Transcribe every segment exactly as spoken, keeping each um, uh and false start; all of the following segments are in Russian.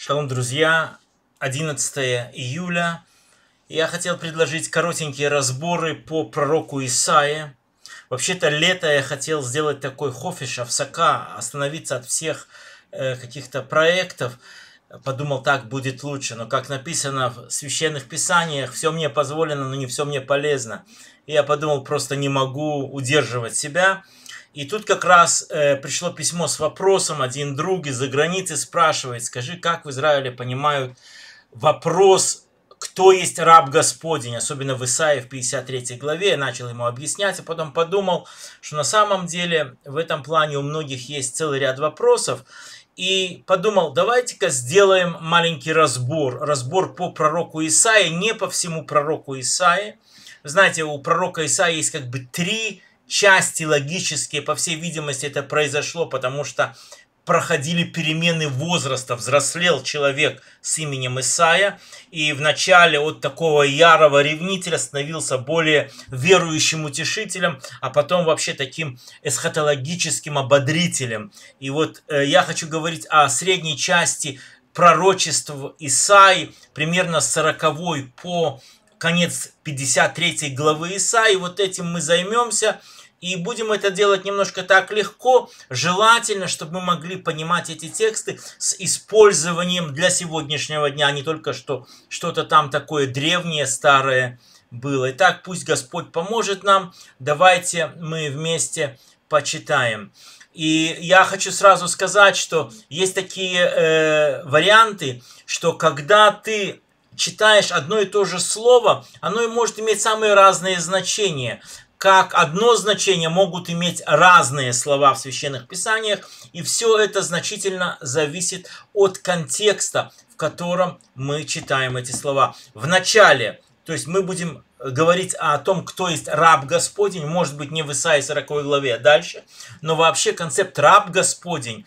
Шалом, друзья! одиннадцатое июля. Я хотел предложить коротенькие разборы по пророку Исаии. Вообще-то лето я хотел сделать такой Хофиш Авсака, остановиться от всех э, каких-то проектов. Подумал, так будет лучше. Но как написано в Священных Писаниях, все мне позволено, но не все мне полезно. И я подумал, просто не могу удерживать себя. И тут как раз э, пришло письмо с вопросом. Один друг из-за границы спрашивает: скажи, как в Израиле понимают вопрос, кто есть раб Господень, особенно в Исаии в пятьдесят третьей главе. Я начал ему объяснять, и потом подумал, что на самом деле в этом плане у многих есть целый ряд вопросов. И подумал, давайте-ка сделаем маленький разбор. Разбор по пророку Исаии, не по всему пророку Исаии. Вы знаете, у пророка Исаии есть как бы три части логические, по всей видимости, это произошло, потому что проходили перемены возраста, взрослел человек с именем Исаия, и вначале от такого ярого ревнителя становился более верующим утешителем, а потом вообще таким эсхатологическим ободрителем. И вот э, я хочу говорить о средней части пророчеств Исаии, примерно с сороковой по конец пятьдесят третьей главы Исаии. Вот этим мы займемся. И будем это делать немножко так легко. Желательно, чтобы мы могли понимать эти тексты с использованием для сегодняшнего дня, а не только что что-то там такое древнее, старое было. Итак, пусть Господь поможет нам. Давайте мы вместе почитаем. И я хочу сразу сказать, что есть такие э, варианты, что когда ты читаешь одно и то же слово, оно и может иметь самые разные значения. Как одно значение могут иметь разные слова в Священных Писаниях, и все это значительно зависит от контекста, в котором мы читаем эти слова. В начале, то есть мы будем говорить о том, кто есть раб Господень, может быть, не в Исаии сороковой главе, а дальше, но вообще концепт раб Господень,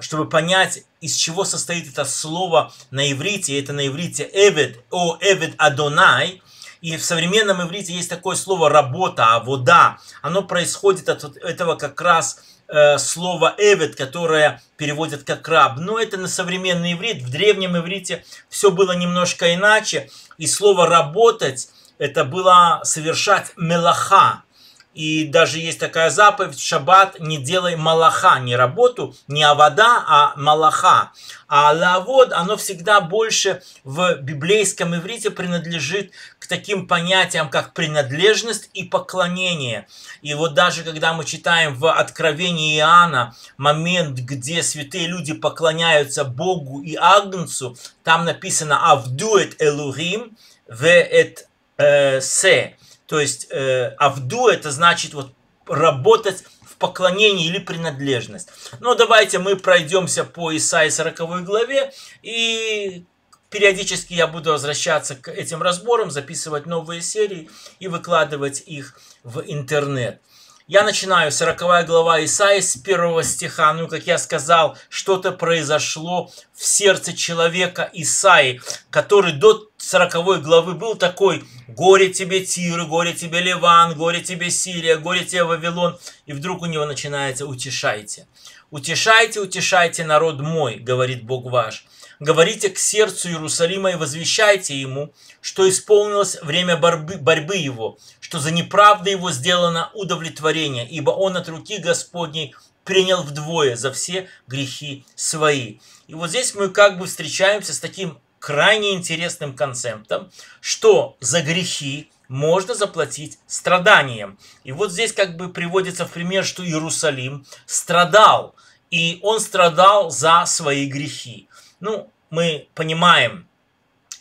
чтобы понять, из чего состоит это слово на иврите, это на иврите «эвед», «о эвед Адонай». И в современном иврите есть такое слово «работа», «авода». Оно происходит от этого как раз э, слова «эвед», которое переводят как «раб». Но это на современный иврит. В древнем иврите все было немножко иначе. И слово «работать» – это было совершать «мелаха». И даже есть такая заповедь: в шаббат не делай малаха, не работу, не авода, а малаха. А лавод, оно всегда больше в библейском иврите принадлежит к таким понятиям, как принадлежность и поклонение. И вот даже когда мы читаем в Откровении Иоанна момент, где святые люди поклоняются Богу и Агнцу, там написано «Авду эт Элухим ве эт э, се». То есть э, авду это значит вот работать в поклонении или принадлежность. Но давайте мы пройдемся по Исаии сороковой главе, и периодически я буду возвращаться к этим разборам, записывать новые серии и выкладывать их в интернет. Я начинаю сороковая глава Исаии с первого стиха. Ну, как я сказал, что-то произошло в сердце человека Исаии, который до сороковой главы был такой: «Горе тебе, Тир, горе тебе, Ливан, горе тебе, Сирия, горе тебе, Вавилон». И вдруг у него начинается: «Утешайте, утешайте, утешайте народ мой, говорит Бог ваш. Говорите к сердцу Иерусалима и возвещайте ему, что исполнилось время борьбы, борьбы его, что за неправду его сделано удовлетворение, ибо он от руки Господней принял вдвое за все грехи свои». И вот здесь мы как бы встречаемся с таким крайне интересным концептом, что за грехи можно заплатить страданием. И вот здесь как бы приводится в пример, что Иерусалим страдал, и он страдал за свои грехи. Ну, мы понимаем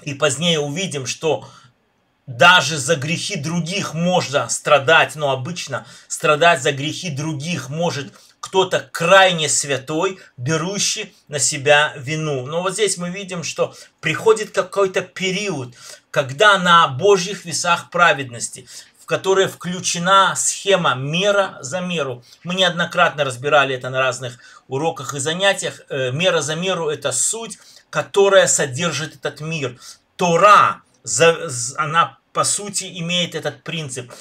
и позднее увидим, что даже за грехи других можно страдать, но обычно страдать за грехи других может кто-то крайне святой, берущий на себя вину. Но вот здесь мы видим, что приходит какой-то период, когда на Божьих весах праведности, в которой включена схема мера за меру. Мы неоднократно разбирали это на разных уроках и занятиях. Мера за меру – это суть, которая содержит этот мир. Тора, она по сути имеет этот принцип.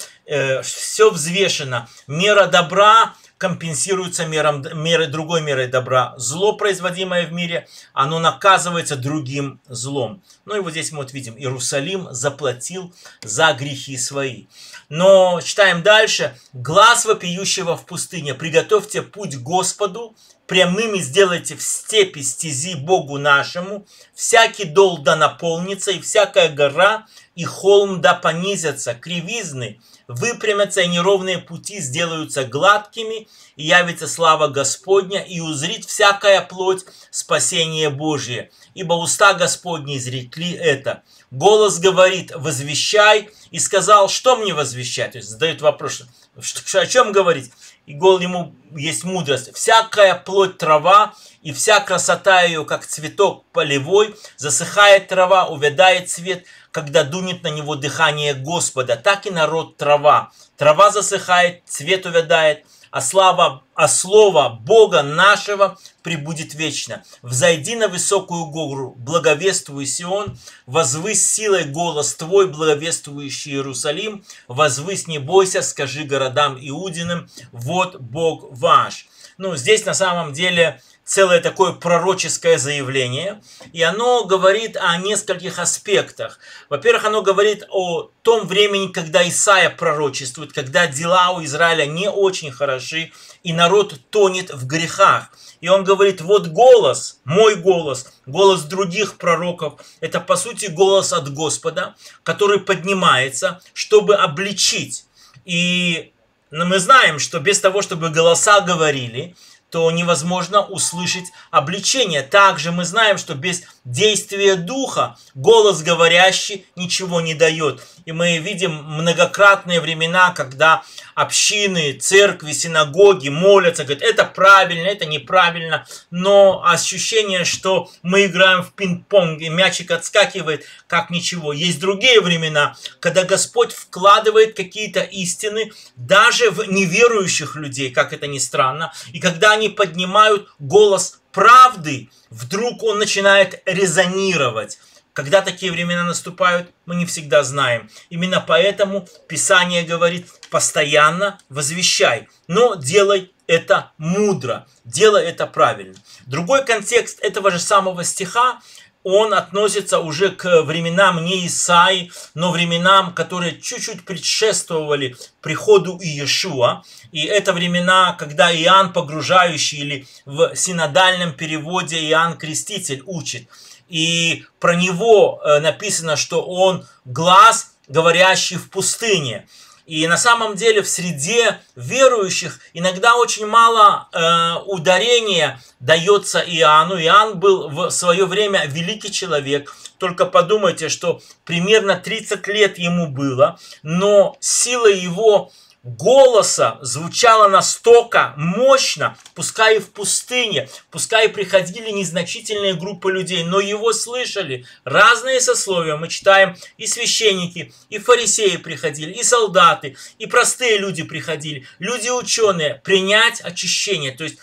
Все взвешено. Мера добра – компенсируются мером, мерой, другой мерой добра. Зло, производимое в мире, оно наказывается другим злом. Ну и вот здесь мы вот видим, Иерусалим заплатил за грехи свои. Но читаем дальше. «Глас вопиющего в пустыне, приготовьте путь Господу, прямыми сделайте в степи стези Богу нашему, всякий дол да наполнится, и всякая гора и холм да понизятся, кривизны выпрямятся, и неровные пути сделаются гладкими, и явится слава Господня, и узрит всякая плоть спасение Божие. Ибо уста Господни изрекли это. Голос говорит, возвещай, и сказал, что мне возвещать?» То есть задают вопрос, что, о чем говорить? И гол ему есть мудрость. «Всякая плоть трава, и вся красота ее, как цветок полевой, засыхает трава, увядает цвет, когда дунет на него дыхание Господа. Так и народ трава. Трава засыхает, цвет увядает, а слава, а слово Бога нашего пребудет вечно. Взойди на высокую гору, благовествуй Сион, возвысь силой голос твой, благовествующий Иерусалим, возвысь, не бойся, скажи городам Иудиным, вот Бог ваш». Ну, здесь на самом деле целое такое пророческое заявление, и оно говорит о нескольких аспектах. Во-первых, оно говорит о том времени, когда Исаия пророчествует, когда дела у Израиля не очень хороши, и народ тонет в грехах. И он говорит, вот голос, мой голос, голос других пророков, это по сути голос от Господа, который поднимается, чтобы обличить. И мы знаем, что без того, чтобы голоса говорили, то невозможно услышать обличение. Также мы знаем, что без действия Духа голос говорящий ничего не дает. И мы видим многократные времена, когда общины, церкви, синагоги молятся, говорят, это правильно, это неправильно, но ощущение, что мы играем в пинг-понг, и мячик отскакивает, как ничего. Есть другие времена, когда Господь вкладывает какие-то истины даже в неверующих людей, как это ни странно, и когда они поднимают голос правды, вдруг он начинает резонировать. Когда такие времена наступают, мы не всегда знаем. Именно поэтому Писание говорит, постоянно возвещай, но делай это мудро, делай это правильно. Другой контекст этого же самого стиха, он относится уже к временам не Исаии, но временам, которые чуть-чуть предшествовали приходу Иешуа. И это времена, когда Иоанн погружающий, или в синодальном переводе Иоанн Креститель учит. И про него написано, что он глас, говорящий в пустыне. И на самом деле в среде верующих иногда очень мало э, ударения дается Иоанну. Иоанн был в свое время великий человек. Только подумайте, что примерно тридцать лет ему было, но сила его голоса звучало настолько мощно, пускай и в пустыне, пускай приходили незначительные группы людей, но его слышали разные сословия. Мы читаем, и священники, и фарисеи приходили, и солдаты, и простые люди приходили, люди-ученые, принять очищение. То есть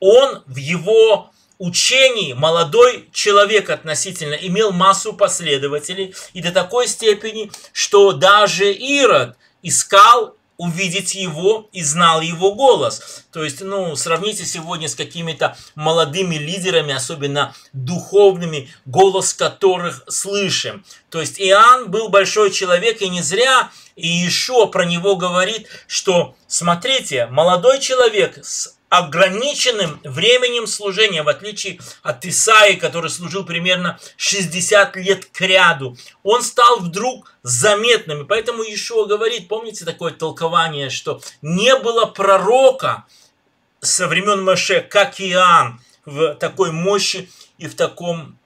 он в его учении, молодой человек относительно, имел массу последователей, и до такой степени, что даже Ирод искал увидеть его и знал его голос. То есть, ну, сравните сегодня с какими-то молодыми лидерами, особенно духовными, голос которых слышим. То есть Иоанн был большой человек, и не зря Иешуа про него говорит, что, смотрите, молодой человек с ограниченным временем служения, в отличие от Исаии, который служил примерно шестьдесят лет к ряду, он стал вдруг заметным. И поэтому Иешуа говорит, помните такое толкование, что не было пророка со времен Маше, как Иоанн, в такой мощи и в таком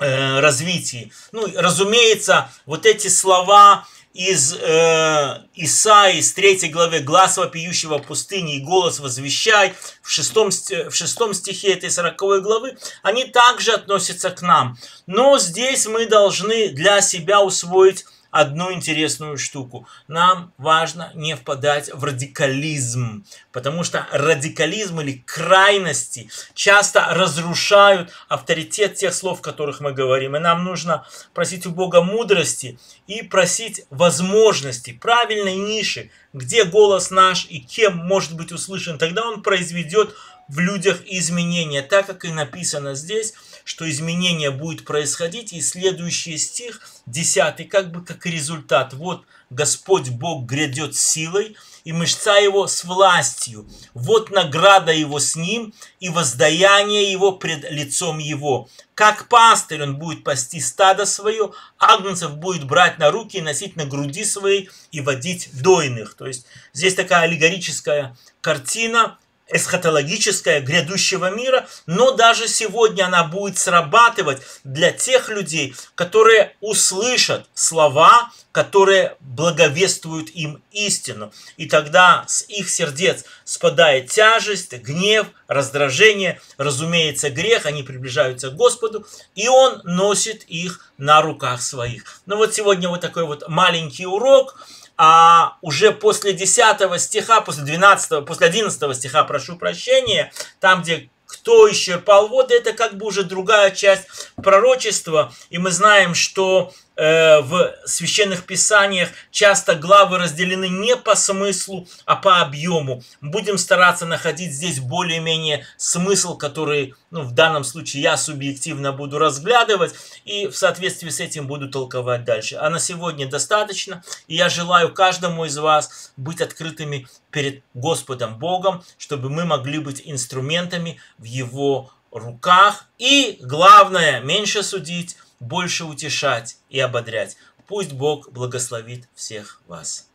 э, развитии. Ну, разумеется, вот эти слова из э, Исаии, с третьей главы, «Глас вопиющего в пустыне и голос возвещай», в шестом, в шестом стихе этой сороковой главы, они также относятся к нам. Но здесь мы должны для себя усвоить одну интересную штуку. Нам важно не впадать в радикализм, потому что радикализм или крайности часто разрушают авторитет тех слов, о которых мы говорим. И нам нужно просить у Бога мудрости и просить возможности, правильной ниши, где голос наш и кем может быть услышан. Тогда он произведет в людях изменения, так как и написано здесь, что изменение будет происходить, и следующий стих, десятый, как бы как и результат. Вот Господь Бог грядет силой, и мышца его с властью, вот награда его с ним, и воздаяние его пред лицом его. Как пастырь он будет пасти стадо свое, агнцев будет брать на руки и носить на груди своей, и водить дойных. То есть здесь такая аллегорическая картина, эсхатологическая, грядущего мира, но даже сегодня она будет срабатывать для тех людей, которые услышат слова, которые благовествуют им истину. И тогда с их сердец спадает тяжесть, гнев, раздражение, разумеется, грех, они приближаются к Господу, и Он носит их на руках своих. Ну вот сегодня вот такой вот маленький урок. А уже после десятого стиха, после двенадцатого, после одиннадцатого стиха, прошу прощения, там, где кто исчерпал воды, это как бы уже другая часть пророчества. И мы знаем, что э, в Священных Писаниях часто главы разделены не по смыслу, а по объему. Будем стараться находить здесь более-менее смысл, который, ну, в данном случае я субъективно буду разглядывать и в соответствии с этим буду толковать дальше. А на сегодня достаточно. И я желаю каждому из вас быть открытыми перед Господом Богом, чтобы мы могли быть инструментами в Его руках. И главное, меньше судить, больше утешать и ободрять. Пусть Бог благословит всех вас.